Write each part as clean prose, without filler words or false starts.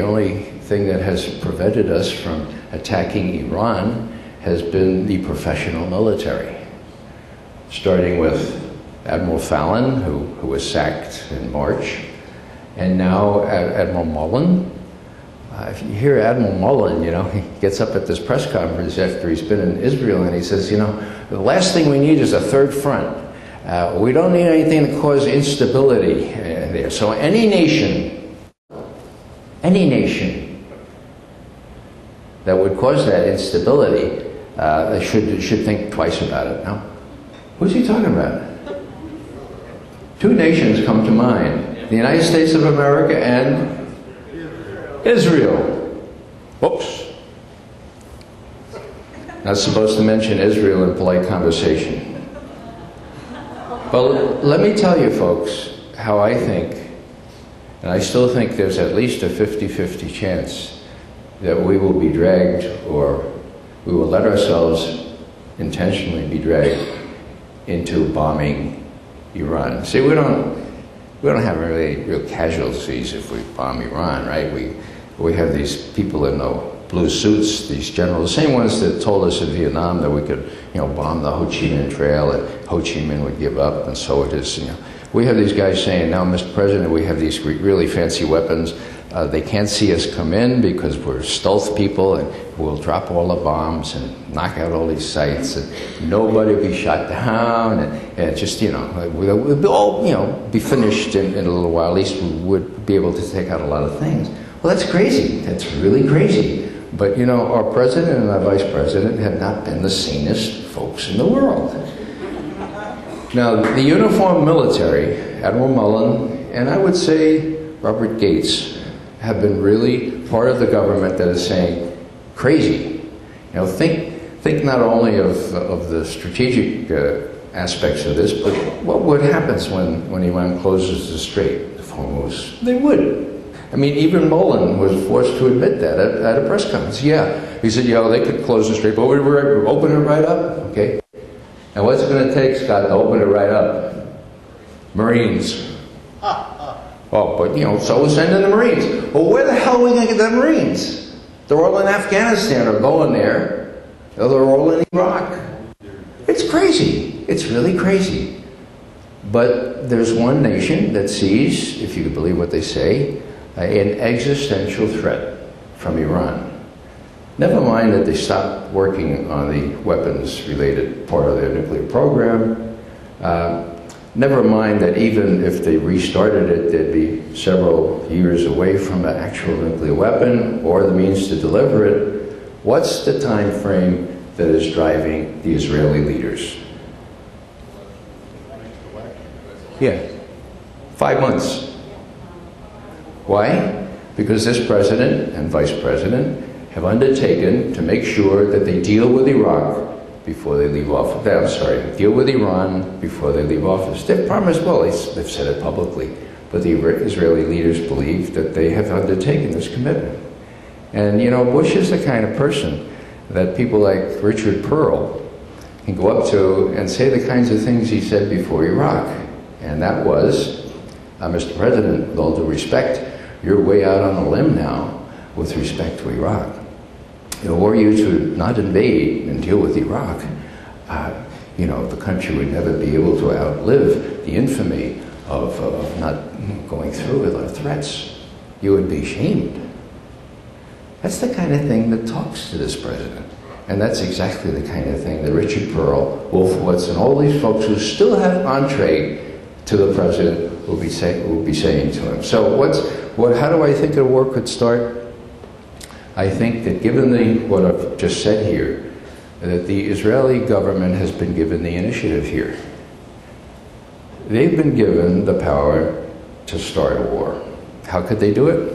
The only thing that has prevented us from attacking Iran has been the professional military, starting with Admiral Fallon, who was sacked in March, and now Admiral Mullen. If you hear Admiral Mullen, you know, he gets up at this press conference after he's been in Israel and he says, you know, the last thing we need is a third front. We don't need anything to cause instability there. So any nation that would cause that instability they should think twice about it. Now, who's he talking about? Two nations come to mind, the United States of America and Israel. Whoops. Not supposed to mention Israel in polite conversation. But let me tell you folks how I think, and I still think there's at least a 50-50 chance that we will be dragged, or we will let ourselves intentionally be dragged into bombing Iran. See, we don't have really real casualties if we bomb Iran, right? We have these people in the blue suits, these generals, the same ones that told us in Vietnam that we could, you know, bomb the Ho Chi Minh Trail and Ho Chi Minh would give up, and so it is. You know, we have these guys saying, now, Mr. President, we have these really fancy weapons. They can't see us come in because we're stealth people, and we'll drop all the bombs and knock out all these sites, and nobody will be shot down, and just, you know, we'll all, you know, be finished in a little while. At least we would be able to take out a lot of things. Well, that's crazy. That's really crazy. But, you know, our president and our vice president have not been the sanest folks in the world. Now, the uniformed military, Admiral Mullen, and I would say Robert Gates, have been really part of the government that is saying, crazy. You know, think not only of the strategic aspects of this, but what happens when Iran closes the Strait of Hormuz? They would. I mean, even Mullen was forced to admit that at a press conference. Yeah, he said, you know, they could close the Strait, but we're open it right up, okay? And what's it gonna take, Scott, to open it right up? Marines. Oh, but, you know, so we'll send in the Marines. Well, where the hell are we going to get the Marines? They're all in Afghanistan or going there. They're all in Iraq. It's crazy. It's really crazy. But there's one nation that sees, if you can believe what they say, an existential threat from Iran. Never mind that they stopped working on the weapons-related part of their nuclear program. Never mind that even if they restarted it, they'd be several years away from an actual nuclear weapon or the means to deliver it. What's the time frame that is driving the Israeli leaders? Yeah, 5 months. Why? Because this president and vice president have undertaken to make sure that they deal with Iraq before they leave office. I'm sorry, deal with Iran before they leave office. They've promised, well, they've said it publicly, but the Israeli leaders believe that they have undertaken this commitment. And, you know, Bush is the kind of person that people like Richard Perle can go up to and say the kinds of things he said before Iraq. And that was, Mr. President, with all due respect, you're way out on a limb now with respect to Iraq. It were you to not invade and deal with Iraq, you know, the country would never be able to outlive the infamy of not going through with our threats. You would be shamed. That's the kind of thing that talks to this president. And that's exactly the kind of thing that Richard Perle, Wolfowitz, and all these folks who still have entree to the president will be saying to him. So how do I think a war could start? I think that given what I've just said here, that the Israeli government has been given the initiative here. They've been given the power to start a war. How could they do it?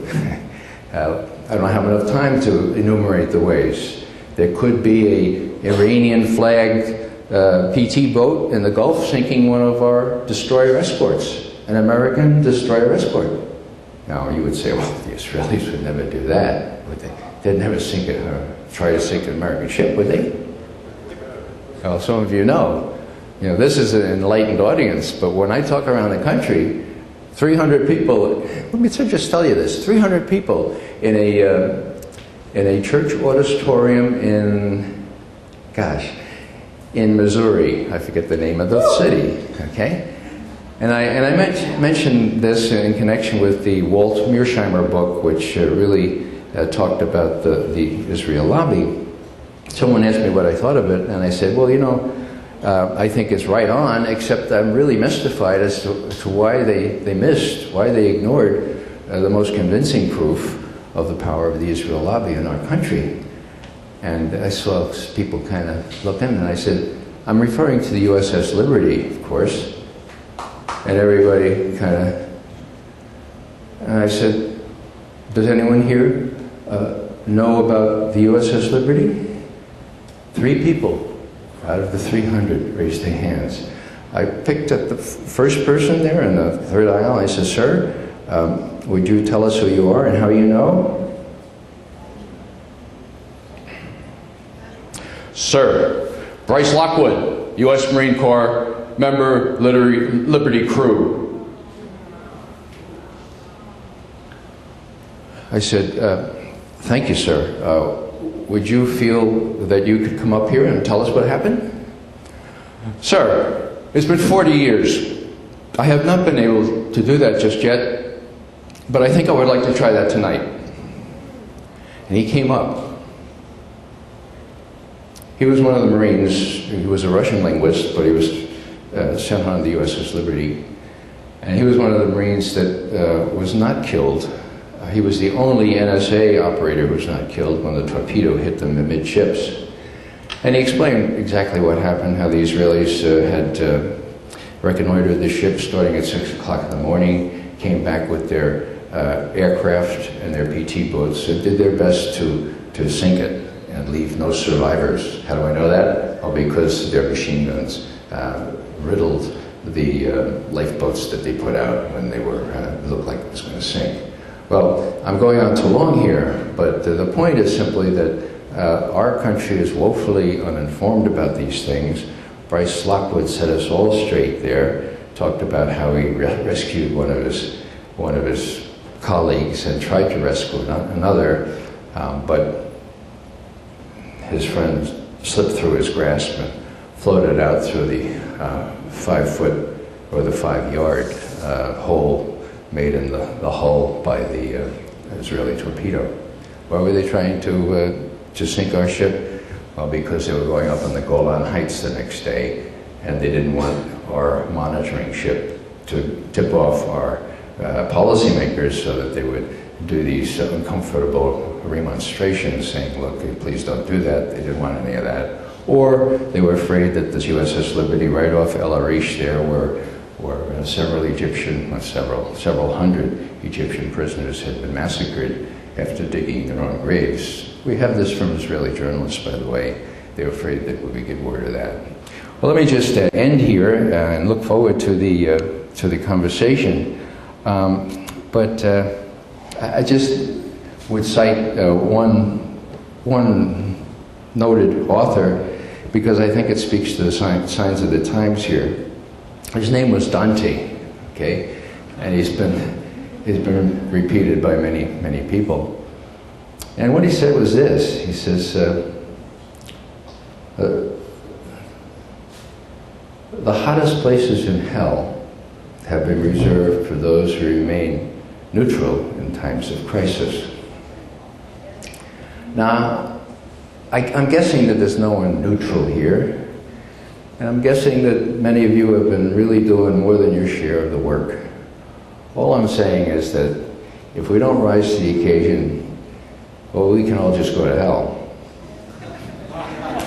I don't have enough time to enumerate the ways. There could be an Iranian-flagged PT boat in the Gulf sinking one of our destroyer escorts, an American destroyer escort. Now, you would say, well, the Israelis would never do that, would they? They'd never sink try to sink an American ship, would they? Well, some of you know this is an enlightened audience, but when I talk around the country, 300 people, let me just tell you this, 300 people in a church auditorium in, gosh, in Missouri, I forget the name of the city, okay? And I mentioned this in connection with the Walt Mearsheimer book, which really talked about the Israel lobby. Someone asked me what I thought of it, and I said, well, you know, I think it's right on, except I'm really mystified as to why they missed, why they ignored the most convincing proof of the power of the Israel lobby in our country. And I saw people kind of looking, and I said, I'm referring to the USS Liberty, of course. And everybody kind of, and I said, does anyone here know about the USS Liberty? 3 people out of the 300 raised their hands. I picked up the first person there in the third aisle. I said, sir, would you tell us who you are and how you know? Sir, Bryce Lockwood, U.S. Marine Corps, member Liberty crew. I said, thank you, sir. Would you feel that you could come up here and tell us what happened? Sir, it's been 40 years. I have not been able to do that just yet, but I think I would like to try that tonight. And he came up. He was one of the Marines. He was a Russian linguist, but he was sent on the USS Liberty. And he was one of the Marines that was not killed. He was the only NSA operator who was not killed when the torpedo hit them in midships. And he explained exactly what happened, how the Israelis had reconnoitered the ship starting at 6 o'clock in the morning, came back with their aircraft and their PT boats, and did their best to sink it and leave no survivors. How do I know that? Oh, because their machine guns riddled the lifeboats that they put out when they were looked like it was going to sink. Well, I'm going on too long here, but the point is simply that our country is woefully uninformed about these things. Bryce Lockwood set us all straight there, talked about how he rescued one of his colleagues and tried to rescue another, but his friend slipped through his grasp and floated out through the 5-foot or the 5-yard hole made in the hull by the Israeli torpedo. Why were they trying to sink our ship? Well, because they were going up on the Golan Heights the next day, and they didn't want our monitoring ship to tip off our policymakers so that they would do these uncomfortable remonstrations saying, look, please don't do that. They didn't want any of that. Or they were afraid that this USS Liberty, right off El Arish there, where several Egyptian, well, several hundred Egyptian prisoners had been massacred after digging their own graves. We have this from Israeli journalists, by the way. They were afraid that we would get word of that. Well, let me just end here and look forward to the conversation. But I just would cite one noted author, because I think it speaks to the signs of the times here. His name was Dante, okay, and he's been repeated by many people. And what he said was this: he says, the hottest places in hell have been reserved for those who remain neutral in times of crisis. Now, I'm guessing that there's no one neutral here. And I'm guessing that many of you have been really doing more than your share of the work. All I'm saying is that if we don't rise to the occasion, well, we can all just go to hell.